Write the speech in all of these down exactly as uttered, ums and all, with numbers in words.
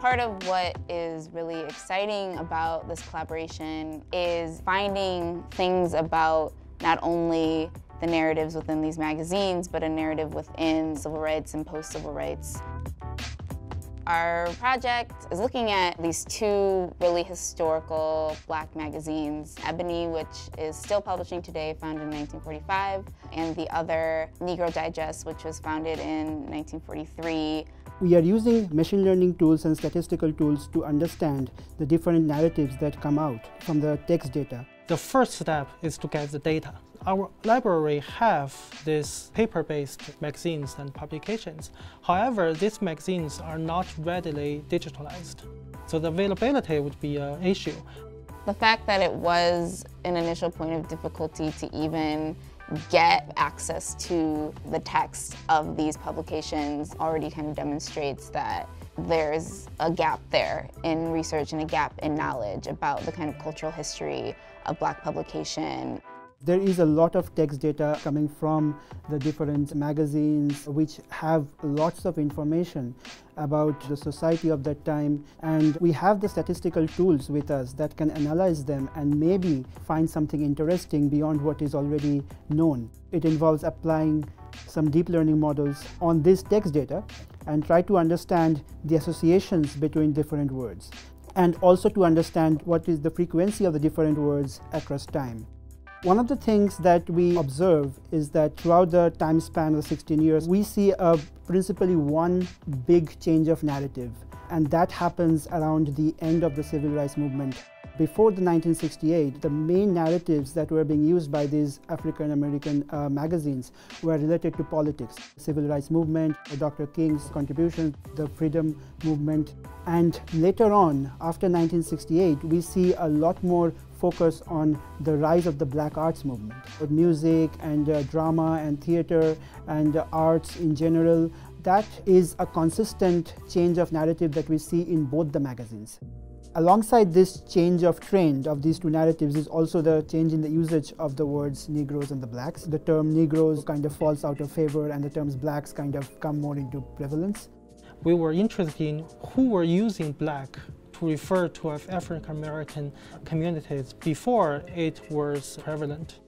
Part of what is really exciting about this collaboration is finding things about not only the narratives within these magazines, but a narrative within civil rights and post-civil rights. Our project is looking at these two really historical black magazines, Ebony, which is still publishing today, founded in nineteen forty-five, and the other, Negro Digest, which was founded in nineteen forty-three. We are using machine learning tools and statistical tools to understand the different narratives that come out from the text data. The first step is to get the data. Our library have these paper-based magazines and publications. However, these magazines are not readily digitalized, so the availability would be an issue. The fact that it was an initial point of difficulty to even get access to the text of these publications already kind of demonstrates that there's a gap there in research and a gap in knowledge about the kind of cultural history of black publication. There is a lot of text data coming from the different magazines which have lots of information about the society of that time, and we have the statistical tools with us that can analyze them and maybe find something interesting beyond what is already known. It involves applying some deep learning models on this text data and try to understand the associations between different words, and also to understand what is the frequency of the different words across time. One of the things that we observe is that throughout the time span of sixteen years, we see a principally one big change of narrative, and that happens around the end of the Civil Rights Movement. Before the nineteen sixty-eight, the main narratives that were being used by these African-American uh, magazines were related to politics. The Civil Rights Movement, Doctor King's contribution, the Freedom Movement. And later on, after nineteen sixty-eight, we see a lot more focus on the rise of the Black Arts Movement. With music and uh, drama and theater and uh, arts in general, that is a consistent change of narrative that we see in both the magazines. Alongside this change of trend of these two narratives is also the change in the usage of the words Negroes and the blacks. The term Negroes kind of falls out of favor, and the terms blacks kind of come more into prevalence. We were interested in who were using black to refer to African-American communities before it was prevalent.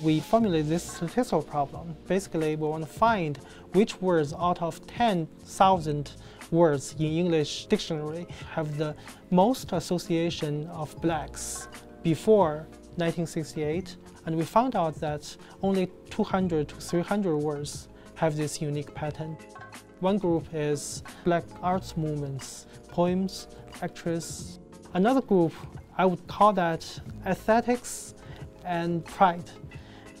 We formulated this statistical problem. Basically, we want to find which words out of ten thousand words in English dictionary have the most association of blacks before nineteen sixty-eight, and we found out that only two hundred to three hundred words have this unique pattern. One group is Black Arts Movements, poems, actress. Another group, I would call that aesthetics and pride,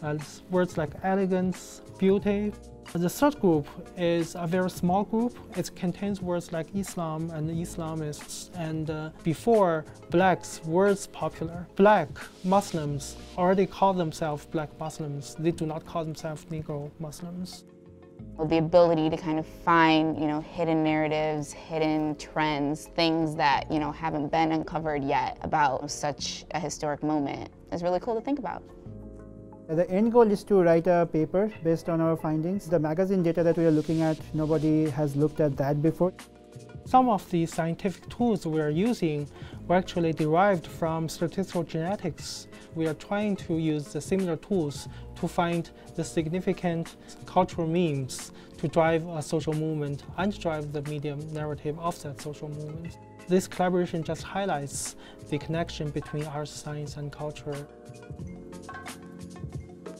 uh, words like elegance, beauty. The third group is a very small group. It contains words like Islam and Islamists, and uh, before blacks were popular. Black Muslims already call themselves Black Muslims. They do not call themselves Negro Muslims. Well, the ability to kind of find, you know, hidden narratives, hidden trends, things that, you know, haven't been uncovered yet about such a historic moment is really cool to think about. The end goal is to write a paper based on our findings. The magazine data that we are looking at, nobody has looked at that before. Some of the scientific tools we are using were actually derived from statistical genetics. We are trying to use the similar tools to find the significant cultural memes to drive a social movement and drive the medium narrative of that social movement. This collaboration just highlights the connection between arts, science, and culture.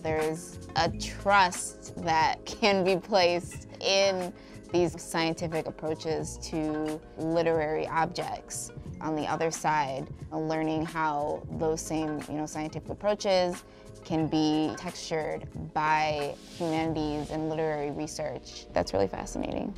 There's a trust that can be placed in these scientific approaches to literary objects. On the other side, learning how those same, you know, scientific approaches can be textured by humanities and literary research. That's really fascinating.